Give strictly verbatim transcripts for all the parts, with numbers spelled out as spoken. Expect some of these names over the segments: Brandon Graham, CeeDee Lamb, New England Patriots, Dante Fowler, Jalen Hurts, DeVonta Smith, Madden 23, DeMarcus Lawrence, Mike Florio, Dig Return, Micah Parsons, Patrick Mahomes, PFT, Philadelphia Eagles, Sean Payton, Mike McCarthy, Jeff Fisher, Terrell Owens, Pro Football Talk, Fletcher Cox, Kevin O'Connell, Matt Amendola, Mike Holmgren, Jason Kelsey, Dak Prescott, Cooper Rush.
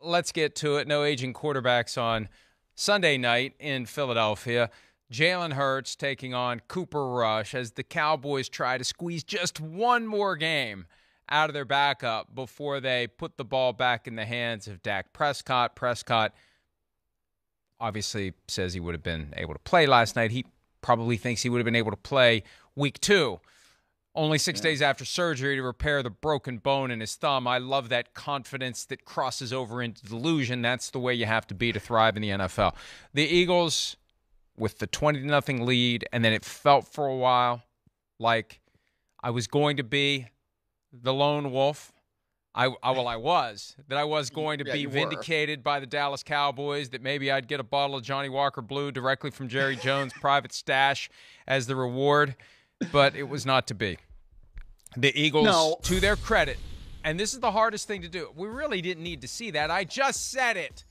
let's get to it. No aging quarterbacks on Sunday night in Philadelphia. Jalen Hurts taking on Cooper Rush as the Cowboys try to squeeze just one more game out of their backup before they put the ball back in the hands of Dak Prescott. Prescott obviously says he would have been able to play last night. He probably thinks he would have been able to play week two. Only six yeah. days after surgery to repair the broken bone in his thumb. I love that confidence that crosses over into delusion. That's the way you have to be to thrive in the N F L. The Eagles with the twenty to nothing lead, and then it felt for a while like I was going to be the lone wolf. I, I well, I was. That I was going to yeah, be vindicated were. by the Dallas Cowboys, that maybe I'd get a bottle of Johnny Walker Blue directly from Jerry Jones' private stash as the reward. But it was not to be. The Eagles, no. to their credit, and this is the hardest thing to do. We really didn't need to see that. I just said it.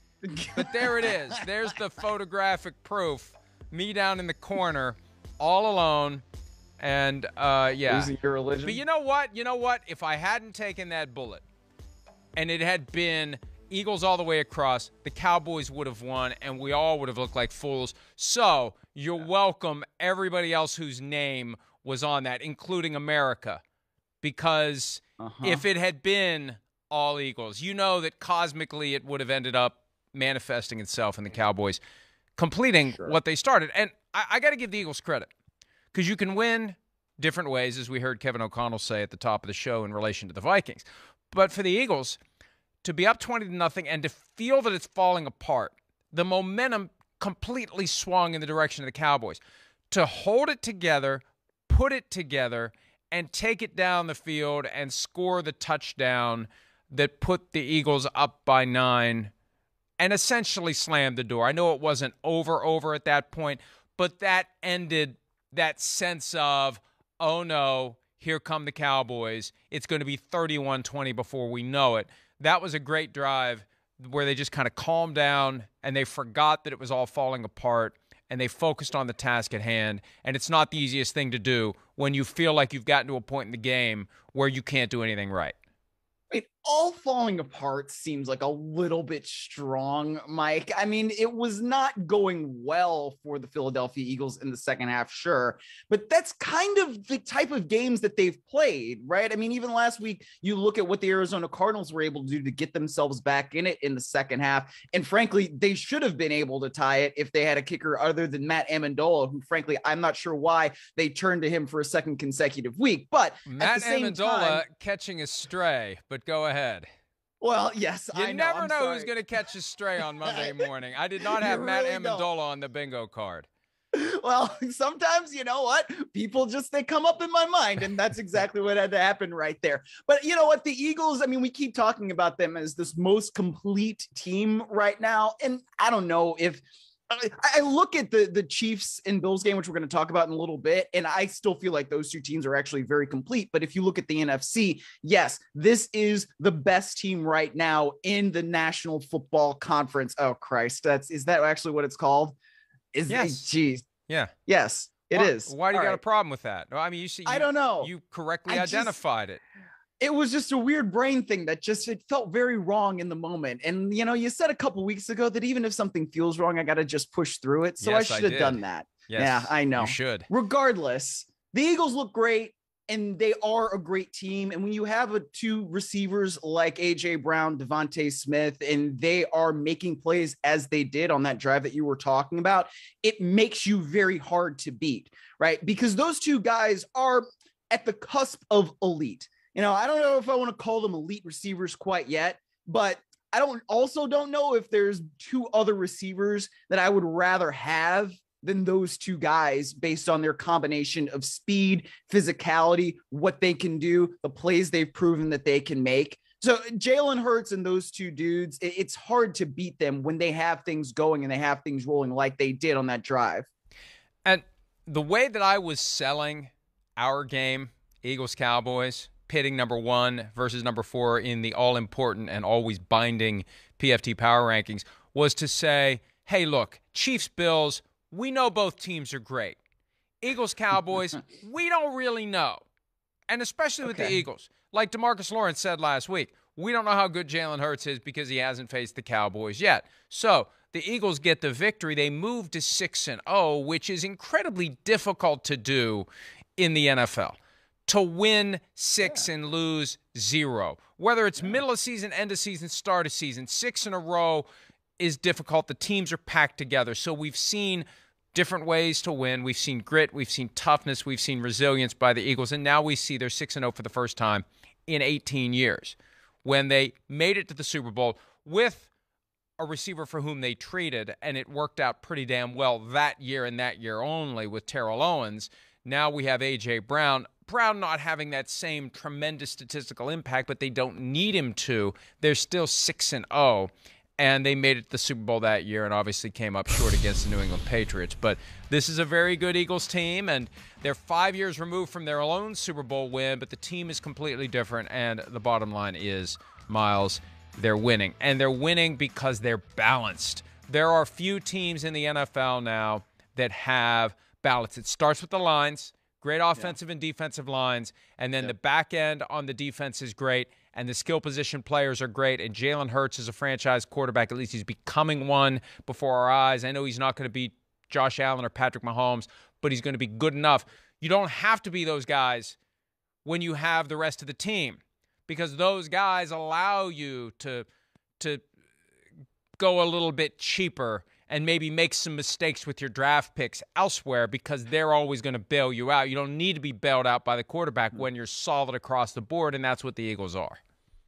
But there it is. There's the photographic proof. Me down in the corner, all alone, and uh, yeah. Losing your religion. But you know what? You know what? If I hadn't taken that bullet, and it had been Eagles all the way across, the Cowboys would have won, and we all would have looked like fools. So you're yeah. welcome, everybody else whose name was on that, including America, because uh-huh. if it had been all Eagles, you know that cosmically it would have ended up manifesting itself in the Cowboys completing sure. what they started. And I, I got to give the Eagles credit, because you can win different ways, as we heard Kevin O'Connell say at the top of the show in relation to the Vikings. But for the Eagles, to be up twenty to nothing and to feel that it's falling apart, the momentum completely swung in the direction of the Cowboys. To hold it together, put it together, and take it down the field and score the touchdown that put the Eagles up by nine and essentially slammed the door. I know it wasn't over, over at that point, but that ended that sense of, oh no, here come the Cowboys. It's going to be thirty-one twenty before we know it. That was a great drive where they just kind of calmed down and they forgot that it was all falling apart. And they focused on the task at hand, and it's not the easiest thing to do when you feel like you've gotten to a point in the game where you can't do anything right. It all falling apart seems like a little bit strong, Mike. I mean, it was not going well for the Philadelphia Eagles in the second half, sure, but that's kind of the type of games that they've played, right? I mean, even last week, you look at what the Arizona Cardinals were able to do to get themselves back in it in the second half, and frankly, they should have been able to tie it if they had a kicker other than Matt Amendola, who frankly, I'm not sure why they turned to him for a second consecutive week, but Matt at the same Amendola time, catching a stray, but go ahead. Well, yes, you I know. never I'm know sorry. who's going to catch a stray on Monday morning. I did not have Matt really Amendola don't. on the bingo card. Well, sometimes, you know what, people just, they come up in my mind, and that's exactly what had to happen right there. But you know what, the Eagles, I mean, we keep talking about them as this most complete team right now, and I don't know if I look at the, the Chiefs and Bills game, which we're going to talk about in a little bit, and I still feel like those two teams are actually very complete. But if you look at the N F C, yes, this is the best team right now in the National Football Conference. Oh, Christ. That's, is that actually what it's called? Is yes. It, geez. Yeah. Yes, it why, is. Why do you All got right. a problem with that? I mean, you see, you, I don't know. You correctly I identified just, it. It was just a weird brain thing that just, it felt very wrong in the moment. And, you know, you said a couple weeks ago that even if something feels wrong, I got to just push through it. So yes, I should I have done that. Yes, yeah, I know. You should. Regardless, the Eagles look great, and they are a great team. And when you have a, two receivers like A J. Brown, DeVonta Smith, and they are making plays as they did on that drive that you were talking about, it makes you very hard to beat, right? Because those two guys are at the cusp of elite. You know, I don't know if I want to call them elite receivers quite yet, but I don't also don't know if there's two other receivers that I would rather have than those two guys based on their combination of speed, physicality, what they can do, the plays they've proven that they can make. So Jalen Hurts and those two dudes, it's hard to beat them when they have things going and they have things rolling like they did on that drive. And the way that I was selling our game, Eagles-Cowboys, pitting number one versus number four in the all-important and always binding P F T power rankings, was to say, hey, look, Chiefs, Bills, we know both teams are great. Eagles, Cowboys, we don't really know. And especially with okay. the Eagles. Like DeMarcus Lawrence said last week, We don't know how good Jalen Hurts is because he hasn't faced the Cowboys yet. So the Eagles get the victory. They move to six and oh, which is incredibly difficult to do in the N F L. To win six yeah. and lose zero. Whether it's yeah. middle of season, end of season, start of season, six in a row is difficult. The teams are packed together. So we've seen different ways to win. We've seen grit. We've seen toughness. We've seen resilience by the Eagles. And now we see they're six and oh for the first time in eighteen years when they made it to the Super Bowl with a receiver for whom they traded, and it worked out pretty damn well that year and that year only with Terrell Owens. Now we have A J. Brown. Brown not having that same tremendous statistical impact, but they don't need him to. They're still six and oh, and they made it to the Super Bowl that year and obviously came up short against the New England Patriots. But this is a very good Eagles team, and they're five years removed from their own Super Bowl win, but the team is completely different, and the bottom line is, Miles, they're winning. And they're winning because they're balanced. There are few teams in the N F L now that have balance. It starts with the lines. Great offensive yeah. and defensive lines, and then yeah. the back end on the defense is great, and the skill position players are great, and Jalen Hurts is a franchise quarterback. At least he's becoming one before our eyes. I know he's not going to be Josh Allen or Patrick Mahomes, but he's going to be good enough. You don't have to be those guys when you have the rest of the team, because those guys allow you to, to go a little bit cheaper and maybe make some mistakes with your draft picks elsewhere because they're always going to bail you out. You don't need to be bailed out by the quarterback when you're solid across the board, and that's what the Eagles are.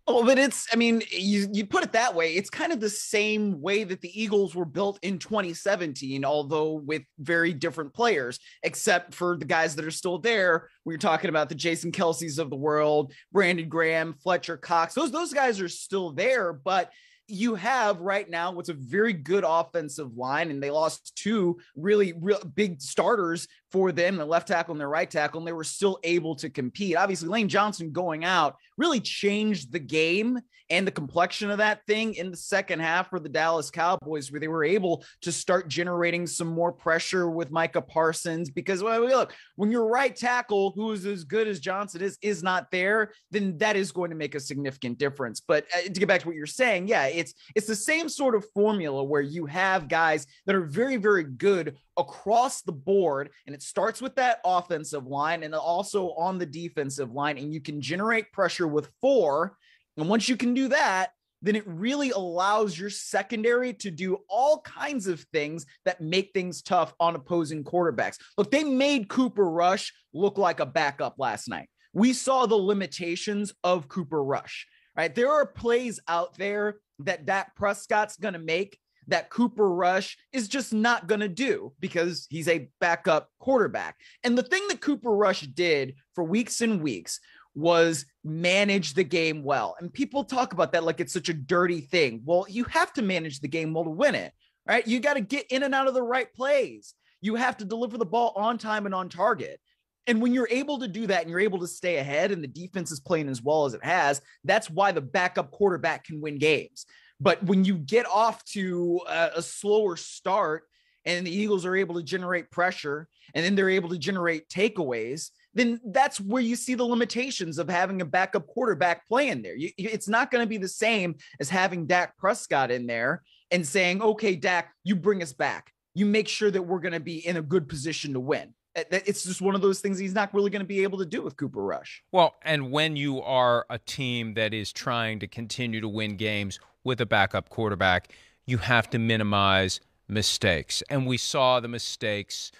Oh, but it's, I mean, you, you put it that way. It's kind of the same way that the Eagles were built in twenty seventeen, although with very different players, except for the guys that are still there. We're talking about the Jason Kelseys of the world, Brandon Graham, Fletcher Cox. Those, those guys are still there, but you have right now what's a very good offensive line, and they lost two really real big starters for them, the left tackle and their right tackle, and they were still able to compete. Obviously, Lane Johnson going out really changed the game and the complexion of that thing in the second half for the Dallas Cowboys, where they were able to start generating some more pressure with Micah Parsons. Because, well, look, when your right tackle, who is as good as Johnson is, is not there, then that is going to make a significant difference. But uh, to get back to what you're saying, yeah, it's it's the same sort of formula where you have guys that are very, very good across the board, and it starts with that offensive line and also on the defensive line, and you can generate pressure with four. And once you can do that, then it really allows your secondary to do all kinds of things that make things tough on opposing quarterbacks. Look, they made Cooper Rush look like a backup last night. We saw the limitations of Cooper Rush, right? There are plays out there that Dak Prescott's going to make that Cooper Rush is just not going to do because he's a backup quarterback. And the thing that Cooper Rush did for weeks and weeks was manage the game well. And people talk about that like it's such a dirty thing. Well, you have to manage the game well to win it, right? You got to get in and out of the right plays. You have to deliver the ball on time and on target. And when you're able to do that and you're able to stay ahead and the defense is playing as well as it has, that's why the backup quarterback can win games. But when you get off to a, a slower start and the Eagles are able to generate pressure and then they're able to generate takeaways, then that's where you see the limitations of having a backup quarterback playing there. You, it's not going to be the same as having Dak Prescott in there and saying, okay, Dak, you bring us back. You make sure that we're going to be in a good position to win. It's just one of those things he's not really going to be able to do with Cooper Rush. Well, and when you are a team that is trying to continue to win games with a backup quarterback, you have to minimize mistakes. And we saw the mistakes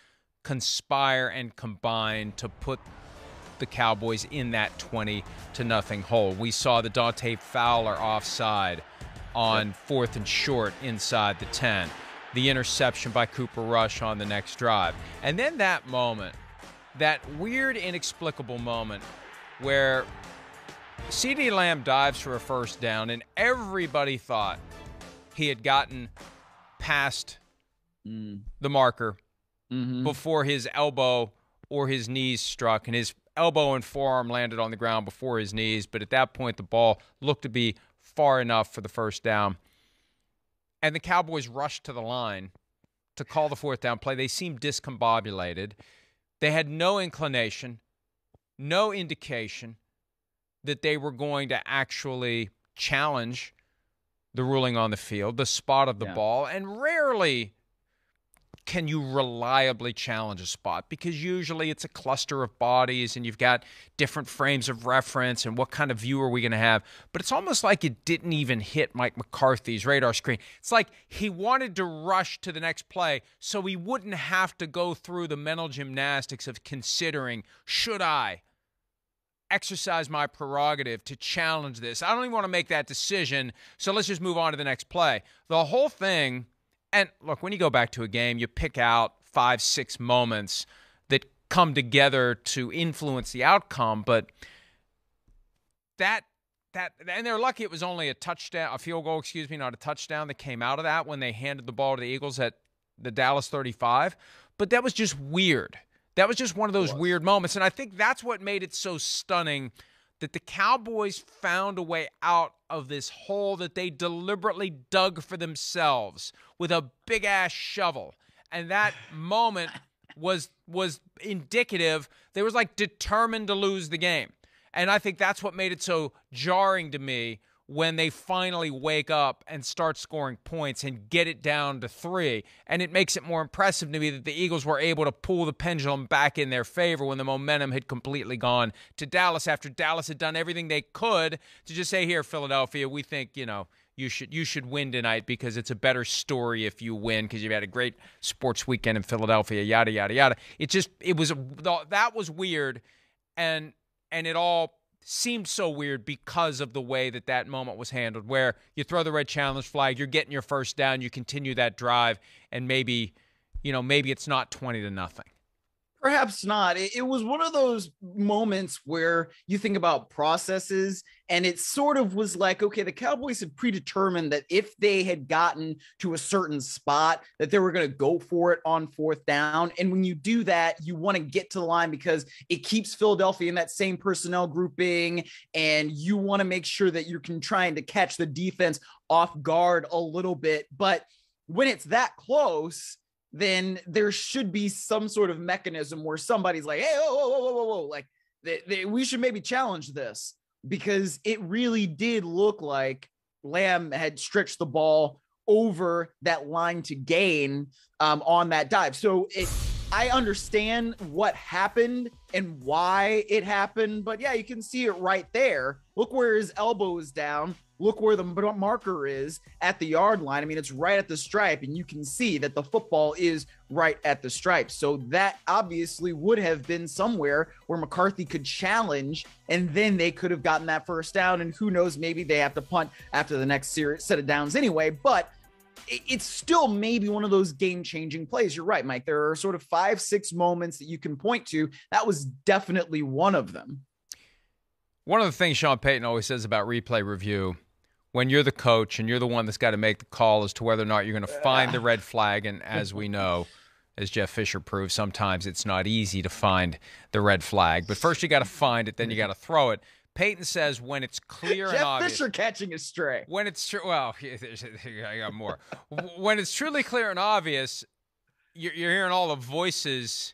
conspire and combine to put the Cowboys in that twenty to nothing hole. We saw the Dante Fowler offside on fourth and short inside the ten. The interception by Cooper Rush on the next drive. And then that moment, that weird, inexplicable moment where CeeDee Lamb dives for a first down and everybody thought he had gotten past mm. the marker mm-hmm. before his elbow or his knees struck, and his elbow and forearm landed on the ground before his knees. But at that point, the ball looked to be far enough for the first down. And the Cowboys rushed to the line to call the fourth down play. They seemed discombobulated. They had no inclination, no indication that they were going to actually challenge the ruling on the field, the spot of the yeah. ball, and rarely can you reliably challenge a spot, because usually it's a cluster of bodies and you've got different frames of reference and what kind of view are we going to have. But it's almost like it didn't even hit Mike McCarthy's radar screen. It's like he wanted to rush to the next play so he wouldn't have to go through the mental gymnastics of considering, should I exercise my prerogative to challenge this? I don't even want to make that decision, so let's just move on to the next play. The whole thing. And look, when you go back to a game, you pick out five, six moments that come together to influence the outcome. But that, that, and they're lucky it was only a touchdown, a field goal, excuse me, not a touchdown that came out of that when they handed the ball to the Eagles at the Dallas thirty-five. But that was just weird. That was just one of those weird moments. And I think that's what made it so stunning, that the Cowboys found a way out of this hole that they deliberately dug for themselves with a big-ass shovel. And that moment was was indicative. They was, like, determined to lose the game. And I think that's what made it so jarring to me when they finally wake up and start scoring points and get it down to three. And it makes it more impressive to me that the Eagles were able to pull the pendulum back in their favor when the momentum had completely gone to Dallas, after Dallas had done everything they could to just say, here, Philadelphia, we think, you know, you should you should win tonight because it's a better story if you win because you've had a great sports weekend in Philadelphia, yada, yada, yada. It just, it was, that was weird. And, and it all seemed so weird because of the way that that moment was handled, where you throw the red challenge flag, you're getting your first down, you continue that drive, and maybe, you know, maybe it's not twenty to nothing. Perhaps not. It was one of those moments where you think about processes, and it sort of was like, okay, the Cowboys had predetermined that if they had gotten to a certain spot, that they were going to go for it on fourth down. And when you do that, you want to get to the line because it keeps Philadelphia in that same personnel grouping, and you want to make sure that you're trying to catch the defense off guard a little bit. But when it's that close, then there should be some sort of mechanism where somebody's like, hey, whoa, whoa, whoa, whoa, whoa. Like, they, they, we should maybe challenge this, because it really did look like Lamb had stretched the ball over that line to gain um, on that dive. So it, I understand what happened and why it happened, but yeah, you can see it right there. Look where his elbow is down. Look where the marker is at the yard line. I mean, it's right at the stripe, and you can see that the football is right at the stripe. So that obviously would have been somewhere where McCarthy could challenge, and then they could have gotten that first down. And who knows, maybe they have to punt after the next series, set of downs anyway. But it's still maybe one of those game-changing plays. You're right, Mike. There are sort of five, six moments that you can point to. That was definitely one of them. One of the things Sean Payton always says about replay review, when you're the coach and you're the one that's got to make the call as to whether or not you're going to find the red flag. And as we know, as Jeff Fisher proved, sometimes it's not easy to find the red flag. But first you got to find it, then you got to throw it. Payton says when it's clear and obvious. Jeff Fisher catching a stray. When it's true, well, I got more. When it's truly clear and obvious, you're, you're hearing all the voices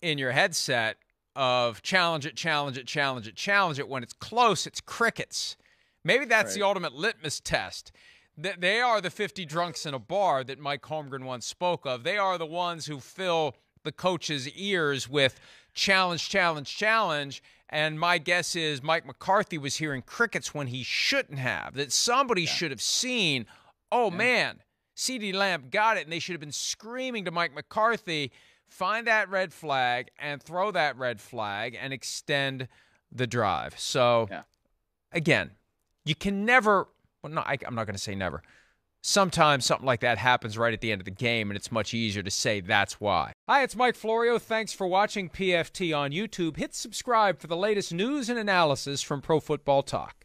in your headset of challenge it, challenge it, challenge it, challenge it. When it's close, it's crickets. Maybe that's right. The ultimate litmus test. They are the fifty drunks in a bar that Mike Holmgren once spoke of. They are the ones who fill the coach's ears with challenge, challenge, challenge. And my guess is Mike McCarthy was hearing crickets when he shouldn't have, that somebody yeah. should have seen, oh, yeah. man, CeeDee Lamb got it, and they should have been screaming to Mike McCarthy, find that red flag and throw that red flag and extend the drive. So, yeah. again, you can never – well, no, I, I'm not going to say never. Sometimes something like that happens right at the end of the game, and it's much easier to say that's why. Hi, it's Mike Florio. Thanks for watching P F T on YouTube. Hit subscribe for the latest news and analysis from Pro Football Talk.